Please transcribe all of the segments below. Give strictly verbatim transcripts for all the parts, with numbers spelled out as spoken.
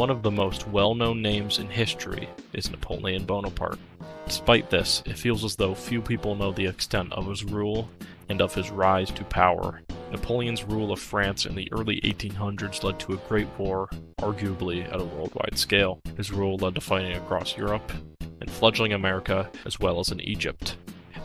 one of the most well-known names in history is Napoleon Bonaparte. Despite this, it feels as though few people know the extent of his rule and of his rise to power. Napoleon's rule of France in the early eighteen hundreds led to a great war, arguably at a worldwide scale. His rule led to fighting across Europe and fledgling America, as well as in Egypt.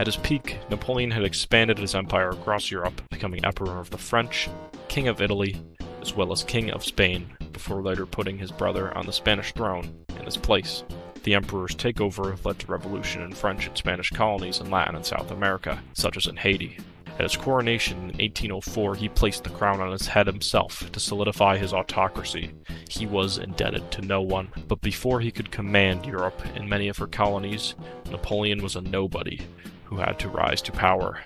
At his peak, Napoleon had expanded his empire across Europe, becoming Emperor of the French, King of Italy, as well as King of Spain, before later putting his brother on the Spanish throne in his place. The emperor's takeover led to revolution in French and Spanish colonies in Latin and South America, such as in Haiti. At his coronation in eighteen oh four, he placed the crown on his head himself to solidify his autocracy. He was indebted to no one, but before he could command Europe and many of her colonies, Napoleon was a nobody who had to rise to power.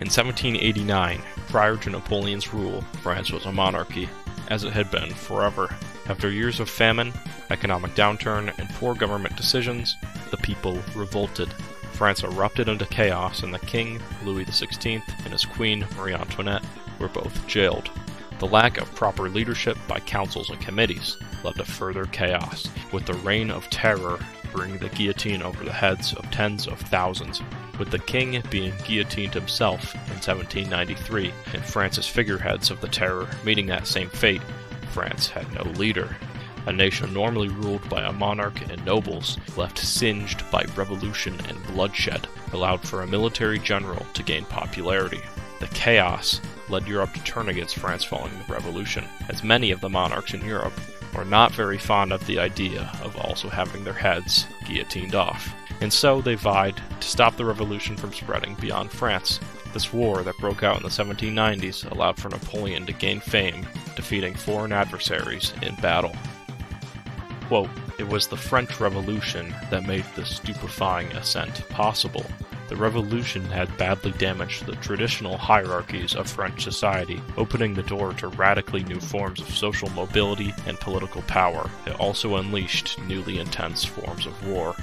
In seventeen eighty-nine, prior to Napoleon's rule, France was a monarchy, as it had been forever. After years of famine, economic downturn, and poor government decisions, the people revolted. France erupted into chaos, and the king, Louis the sixteenth, and his queen, Marie Antoinette, were both jailed. The lack of proper leadership by councils and committees led to further chaos, with the Reign of Terror bringing the guillotine over the heads of tens of thousands, with the king being guillotined himself in seventeen ninety-three, and France's figureheads of the Terror meeting that same fate. France had no leader. A nation normally ruled by a monarch and nobles, left singed by revolution and bloodshed, allowed for a military general to gain popularity. The chaos led Europe to turn against France following the revolution, as many of the monarchs in Europe were not very fond of the idea of also having their heads guillotined off, and so they vied to stop the revolution from spreading beyond France. This war that broke out in the seventeen nineties allowed for Napoleon to gain fame, defeating foreign adversaries in battle. Quote, "It was the French Revolution that made this stupefying ascent possible. The revolution had badly damaged the traditional hierarchies of French society, opening the door to radically new forms of social mobility and political power. It also unleashed newly intense forms of war."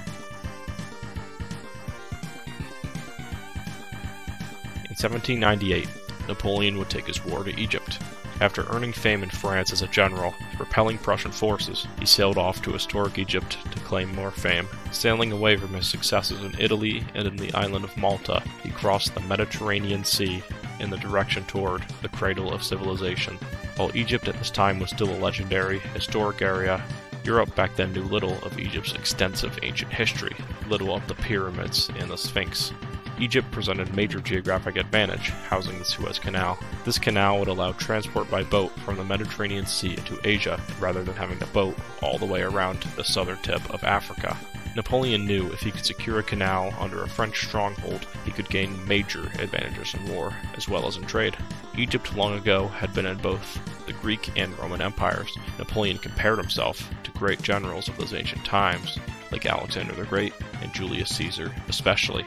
In seventeen ninety-eight, Napoleon would take his war to Egypt. After earning fame in France as a general, repelling Prussian forces, he sailed off to historic Egypt to claim more fame. Sailing away from his successes in Italy and in the island of Malta, he crossed the Mediterranean Sea in the direction toward the cradle of civilization. While Egypt at this time was still a legendary, historic area, Europe back then knew little of Egypt's extensive ancient history, little of the pyramids and the Sphinx. Egypt presented major geographic advantage, housing the Suez Canal. This canal would allow transport by boat from the Mediterranean Sea to Asia, rather than having to boat all the way around to the southern tip of Africa. Napoleon knew if he could secure a canal under a French stronghold, he could gain major advantages in war, as well as in trade. Egypt long ago had been in both the Greek and Roman empires. Napoleon compared himself to great generals of those ancient times, like Alexander the Great and Julius Caesar especially.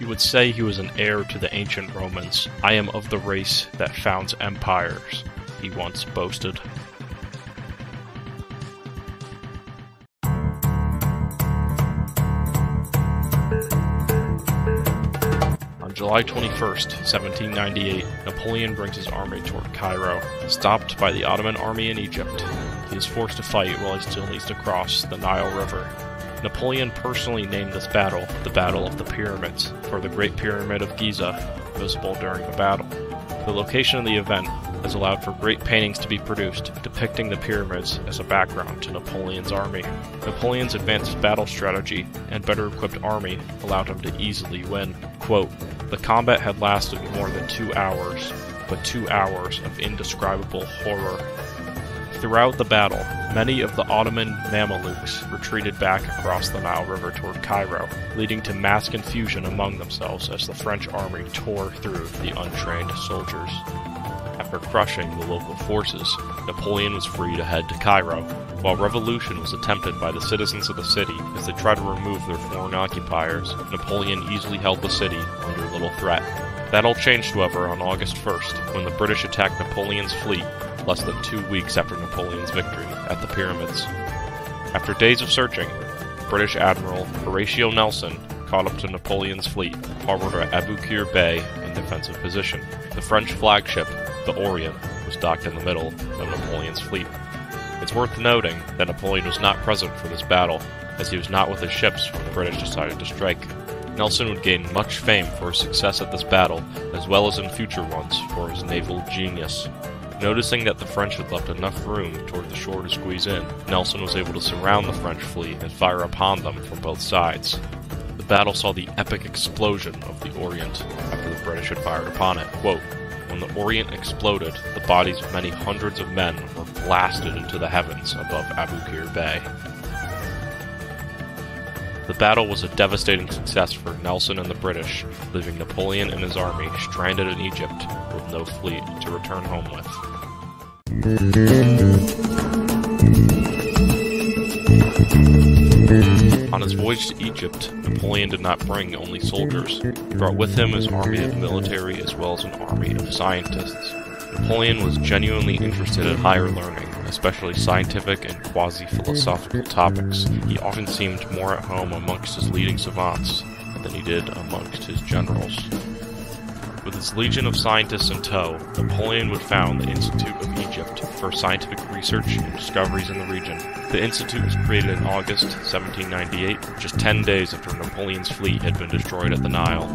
You would say he was an heir to the ancient Romans. "I am of the race that founds empires," he once boasted. On July twenty-first, seventeen ninety-eight, Napoleon brings his army toward Cairo, stopped by the Ottoman army in Egypt. He is forced to fight while he still needs to cross the Nile River. Napoleon personally named this battle the Battle of the Pyramids, for the Great Pyramid of Giza, visible during the battle. The location of the event has allowed for great paintings to be produced depicting the pyramids as a background to Napoleon's army. Napoleon's advanced battle strategy and better equipped army allowed him to easily win. Quote, "The combat had lasted more than two hours, but two hours of indescribable horror. Throughout the battle, many of the Ottoman Mamelukes retreated back across the Nile River toward Cairo, leading to mass confusion among themselves as the French army tore through the untrained soldiers. After crushing the local forces, Napoleon was free to head to Cairo, while revolution was attempted by the citizens of the city as they tried to remove their foreign occupiers. Napoleon easily held the city under little threat. That all changed, however, on August first, when the British attacked Napoleon's fleet, less than two weeks after Napoleon's victory at the pyramids. After days of searching, British Admiral Horatio Nelson caught up to Napoleon's fleet, harbored at Aboukir Bay in defensive position. The French flagship, the Orient, was docked in the middle of Napoleon's fleet. It's worth noting that Napoleon was not present for this battle, as he was not with his ships when the British decided to strike. Nelson would gain much fame for his success at this battle, as well as in future ones for his naval genius. Noticing that the French had left enough room toward the shore to squeeze in, Nelson was able to surround the French fleet and fire upon them from both sides. The battle saw the epic explosion of the Orient after the British had fired upon it. Quote, "When the Orient exploded, the bodies of many hundreds of men were blasted into the heavens above Aboukir Bay." The battle was a devastating success for Nelson and the British, leaving Napoleon and his army stranded in Egypt with no fleet to return home with. On his voyage to Egypt, Napoleon did not bring only soldiers. He brought with him his army of military as well as an army of scientists. Napoleon was genuinely interested in higher learning, especially scientific and quasi-philosophical topics. He often seemed more at home amongst his leading savants than he did amongst his generals. With his legion of scientists in tow, Napoleon would found the Institute of Egypt for scientific research and discoveries in the region. The Institute was created in August seventeen ninety-eight, just ten days after Napoleon's fleet had been destroyed at the Nile.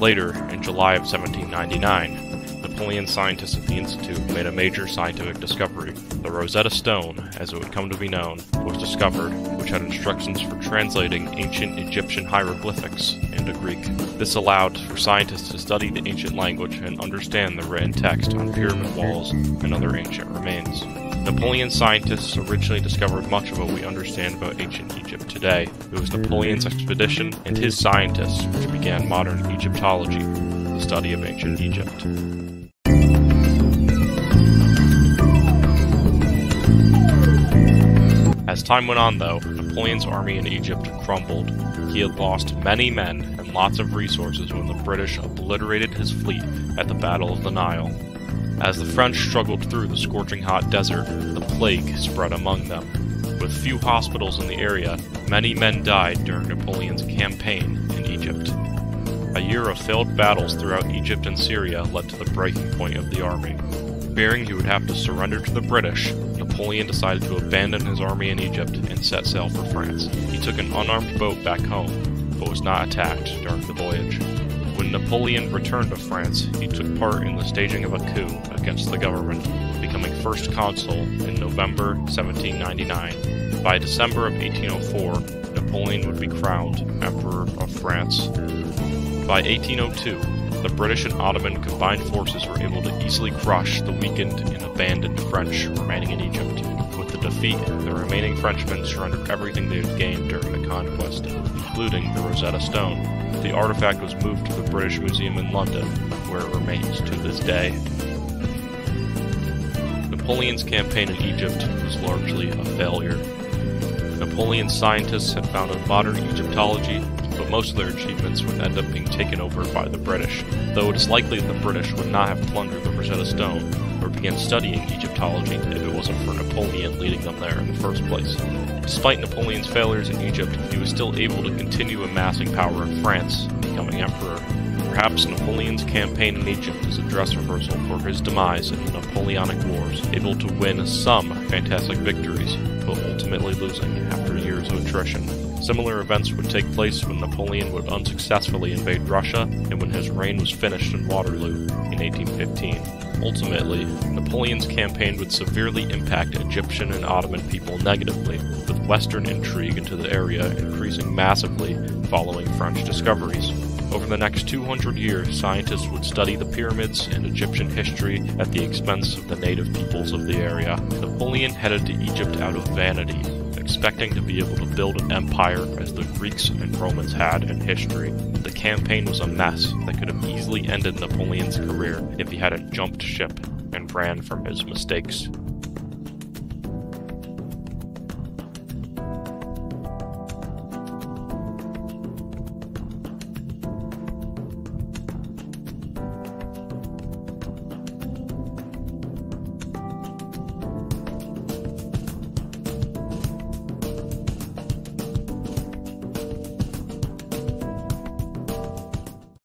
Later, in July of seventeen ninety-nine, Napoleon scientists at the Institute made a major scientific discovery. The Rosetta Stone, as it would come to be known, was discovered, which had instructions for translating ancient Egyptian hieroglyphics into Greek. This allowed for scientists to study the ancient language and understand the written text on pyramid walls and other ancient remains. Napoleon scientists originally discovered much of what we understand about ancient Egypt today. It was Napoleon's expedition and his scientists which began modern Egyptology, the study of ancient Egypt. As time went on, though, Napoleon's army in Egypt crumbled. He had lost many men and lots of resources when the British obliterated his fleet at the Battle of the Nile. As the French struggled through the scorching hot desert, the plague spread among them. With few hospitals in the area, many men died during Napoleon's campaign in Egypt. A year of failed battles throughout Egypt and Syria led to the breaking point of the army. Fearing he would have to surrender to the British, Napoleon decided to abandon his army in Egypt and set sail for France. He took an unarmed boat back home, but was not attacked during the voyage. When Napoleon returned to France, he took part in the staging of a coup against the government, becoming first consul in November seventeen ninety-nine. By December of eighteen oh four, Napoleon would be crowned Emperor of France. By eighteen oh two, the British and Ottoman combined forces were able to easily crush the weakened and abandoned French remaining in Egypt. With the defeat, the remaining Frenchmen surrendered everything they had gained during the conquest, including the Rosetta Stone. The artifact was moved to the British Museum in London, where it remains to this day. Napoleon's campaign in Egypt was largely a failure. Napoleon's scientists had founded modern Egyptology, but most of their achievements would end up being taken over by the British, though it is likely that the British would not have plundered the Rosetta Stone or began studying Egyptology if it wasn't for Napoleon leading them there in the first place. Despite Napoleon's failures in Egypt, he was still able to continue amassing power in France, becoming emperor. Perhaps Napoleon's campaign in Egypt is a dress rehearsal for his demise in the Napoleonic Wars, able to win some fantastic victories, but ultimately losing after years of attrition. Similar events would take place when Napoleon would unsuccessfully invade Russia and when his reign was finished in Waterloo in eighteen fifteen. Ultimately, Napoleon's campaign would severely impact Egyptian and Ottoman people negatively, with Western intrigue into the area increasing massively following French discoveries. Over the next two hundred years, scientists would study the pyramids and Egyptian history at the expense of the native peoples of the area. Napoleon headed to Egypt out of vanity, expecting to be able to build an empire as the Greeks and Romans had in history. The campaign was a mess that could have easily ended Napoleon's career if he hadn't jumped ship and ran from his mistakes.